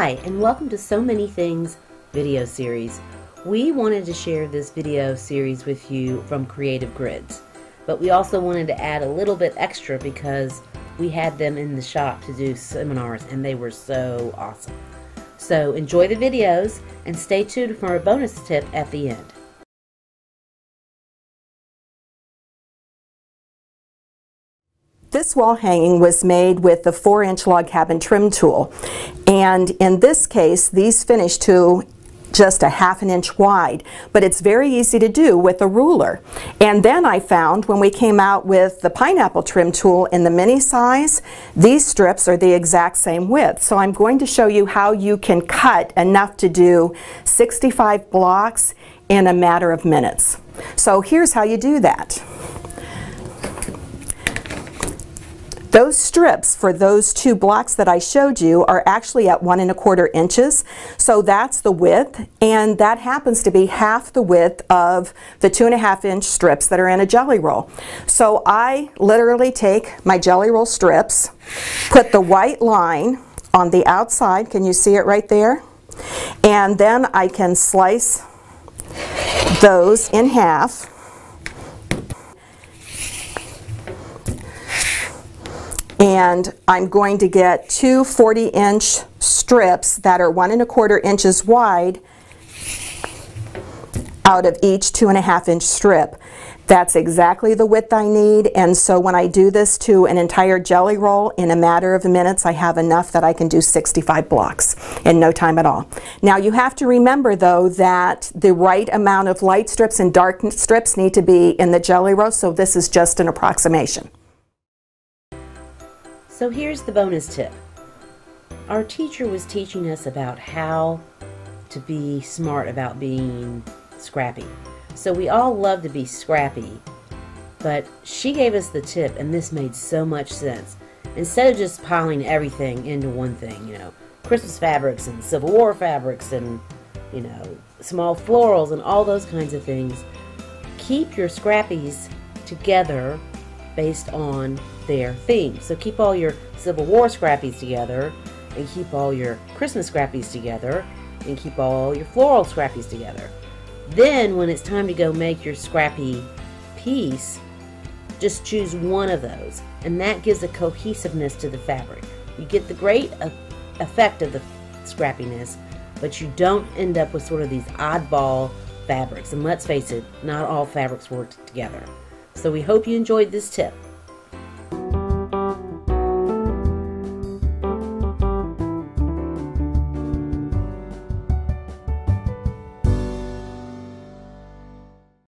Hi, and welcome to So Many Things video series. We wanted to share this video series with you from Creative Grids, but we also wanted to add a little bit extra because we had them in the shop to do seminars and they were so awesome. So enjoy the videos and stay tuned for a bonus tip at the end. This wall hanging was made with the 4-inch log cabin trim tool, and in this case these finish to just a 1/2 inch wide, but it's very easy to do with a ruler. And then I found when we came out with the pineapple trim tool in the mini size, these strips are the exact same width. So I'm going to show you how you can cut enough to do 65 blocks in a matter of minutes. So here's how you do that. Those strips for those two blocks that I showed you are actually at 1 1/4 inches, so that's the width, and that happens to be 1/2 the width of the 2 1/2 inch strips that are in a jelly roll. So I literally take my jelly roll strips, put the white line on the outside, can you see it right there? And then I can slice those in 1/2. And I'm going to get two 40-inch strips that are 1 1/4 inches wide out of each 2 1/2 inch strip. That's exactly the width I need, and so when I do this to an entire jelly roll in a matter of minutes, I have enough that I can do 65 blocks in no time at all. Now you have to remember though that the right amount of light strips and dark strips need to be in the jelly roll, so this is just an approximation. So here's the bonus tip. Our teacher was teaching us about how to be smart about being scrappy. So we all love to be scrappy, but she gave us the tip and this made so much sense. Instead of just piling everything into one thing, you know, Christmas fabrics and Civil War fabrics and, you know, small florals and all those kinds of things, keep your scrappies together based on their theme. So keep all your Civil War scrappies together, and keep all your Christmas scrappies together, and keep all your floral scrappies together. Then when it's time to go make your scrappy piece, just choose one of those, and that gives a cohesiveness to the fabric. You get the great effect of the scrappiness, but you don't end up with sort of these oddball fabrics. And let's face it, not all fabrics work together. So we hope you enjoyed this tip.